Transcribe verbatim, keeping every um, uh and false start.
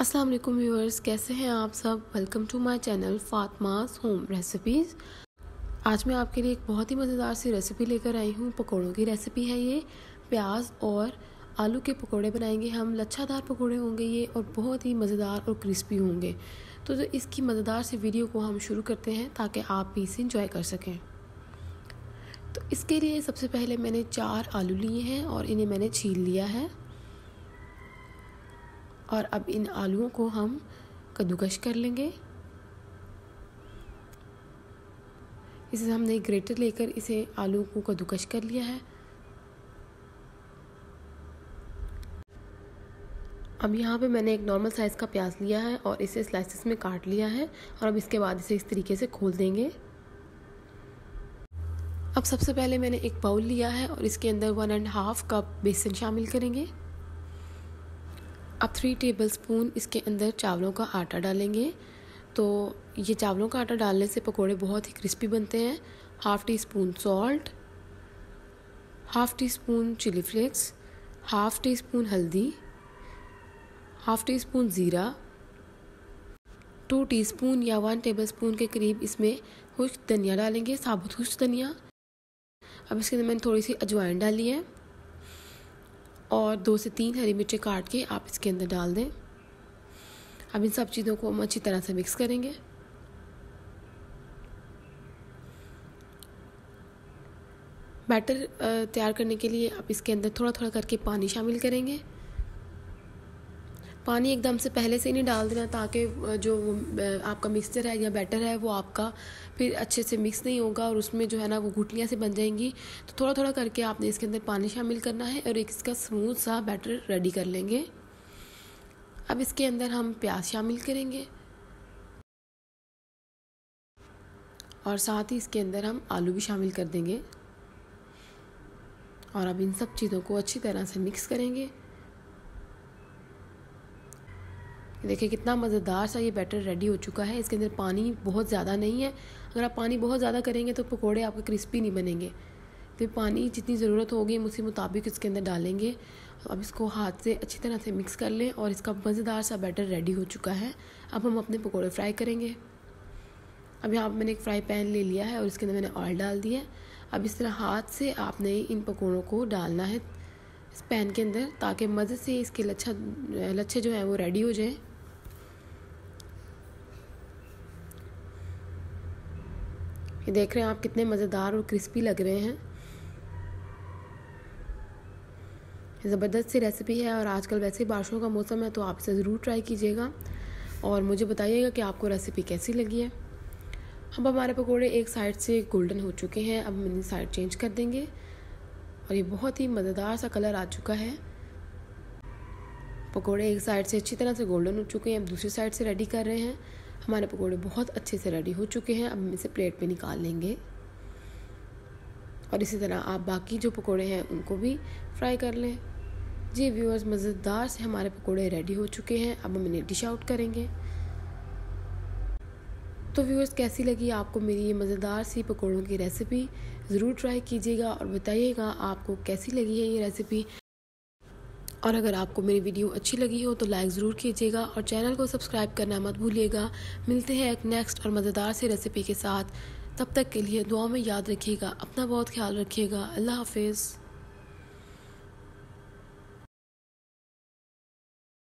अस्सलाम वालेकुम व्यूअर्स, कैसे हैं आप सब। Welcome to my channel Fatima's home recipes. आज मैं आपके लिए एक बहुत ही मज़ेदार सी रेसिपी लेकर आई हूँ। पकोड़ों की रेसिपी है ये। प्याज और आलू के पकोड़े बनाएंगे हम। लच्छादार पकोड़े होंगे ये और बहुत ही मज़ेदार और क्रिस्पी होंगे। तो, तो इसकी मज़ेदार सी वीडियो को हम शुरू करते हैं ताकि आप भी इसे इंजॉय कर सकें। तो इसके लिए सबसे पहले मैंने चार आलू लिए हैं और इन्हें मैंने छील लिया है। और अब इन आलूओं को हम कद्दूकश कर लेंगे। इसे हमने ग्रेटर लेकर इसे आलू को कद्दूकश कर लिया है। अब यहाँ पे मैंने एक नॉर्मल साइज़ का प्याज लिया है और इसे स्लाइसेस में काट लिया है। और अब इसके बाद इसे इस तरीके से खोल देंगे। अब सबसे पहले मैंने एक बाउल लिया है और इसके अंदर वन एंड हाफ कप बेसन शामिल करेंगे। अब थ्री टेबलस्पून इसके अंदर चावलों का आटा डालेंगे। तो ये चावलों का आटा डालने से पकोड़े बहुत ही क्रिस्पी बनते हैं। Half teaspoon salt, half teaspoon chilli flakes, half teaspoon हल्दी, हाफ़ टी स्पून ज़ीरा, टू टीस्पून या वन टेबलस्पून के करीब इसमें खुश्क धनिया डालेंगे, साबुत खुश्क धनिया। अब इसके अंदर मैंने थोड़ी सी अजवाइन डाली है और दो से तीन हरी मिर्चें काट के आप इसके अंदर डाल दें। अब इन सब चीज़ों को हम अच्छी तरह से मिक्स करेंगे। बैटर तैयार करने के लिए आप इसके अंदर थोड़ा थोड़ा करके पानी शामिल करेंगे। पानी एकदम से पहले से ही नहीं डाल देना ताकि जो आपका मिक्सचर है या बैटर है वो आपका फिर अच्छे से मिक्स नहीं होगा और उसमें जो है ना वो गुठलियाँ से बन जाएंगी। तो थोड़ा थोड़ा करके आपने इसके अंदर पानी शामिल करना है और एक इसका स्मूथ सा बैटर रेडी कर लेंगे। अब इसके अंदर हम प्याज शामिल करेंगे और साथ ही इसके अंदर हम आलू भी शामिल कर देंगे। और अब इन सब चीज़ों को अच्छी तरह से मिक्स करेंगे। देखिए कितना मज़ेदार सा ये बैटर रेडी हो चुका है। इसके अंदर पानी बहुत ज़्यादा नहीं है। अगर आप पानी बहुत ज़्यादा करेंगे तो पकोड़े आपके क्रिस्पी नहीं बनेंगे। फिर पानी जितनी ज़रूरत होगी उसी मुताबिक इसके अंदर डालेंगे। अब इसको हाथ से अच्छी तरह से मिक्स कर लें और इसका मज़ेदार सा बैटर रेडी हो चुका है। अब हम अपने पकोड़े फ्राई करेंगे। अब यहाँ पर मैंने एक फ्राई पैन ले लिया है और इसके अंदर मैंने ऑयल डाल दिया है। अब इस तरह हाथ से आपने इन पकोड़ों को डालना है इस पैन के अंदर ताकि मज़े से इसके लच्छा लच्छे जो हैं वो रेडी हो जाएँ। ये देख रहे हैं आप कितने मज़ेदार और क्रिस्पी लग रहे हैं। ज़बरदस्त सी रेसिपी है और आजकल वैसे ही बारिशों का मौसम है तो आप इसे ज़रूर ट्राई कीजिएगा और मुझे बताइएगा कि आपको रेसिपी कैसी लगी है। अब हमारे पकोड़े एक साइड से गोल्डन हो चुके हैं। अब हम साइड चेंज कर देंगे और ये बहुत ही मज़ेदार सा कलर आ चुका है। पकोड़े एक साइड से अच्छी तरह से गोल्डन हो चुके हैं। अब दूसरी साइड से रेडी कर रहे हैं। हमारे पकोड़े बहुत अच्छे से रेडी हो चुके हैं। अब हम इसे प्लेट पे निकाल लेंगे और इसी तरह आप बाकी जो पकोड़े हैं उनको भी फ्राई कर लें। जी व्यूअर्स, मज़ेदार से हमारे पकोड़े रेडी हो चुके हैं। अब हम इन्हें डिश आउट करेंगे। तो व्यूअर्स, कैसी लगी आपको मेरी ये मज़ेदार सी पकोड़ों की रेसिपी? ज़रूर ट्राई कीजिएगा और बताइएगा आपको कैसी लगी है ये रेसिपी। और अगर आपको मेरी वीडियो अच्छी लगी हो तो लाइक ज़रूर कीजिएगा और चैनल को सब्सक्राइब करना मत भूलिएगा। मिलते हैं एक नेक्स्ट और मज़ेदार सी रेसिपी के साथ। तब तक के लिए दुआ में याद रखिएगा, अपना बहुत ख्याल रखिएगा। अल्लाह हाफिज़।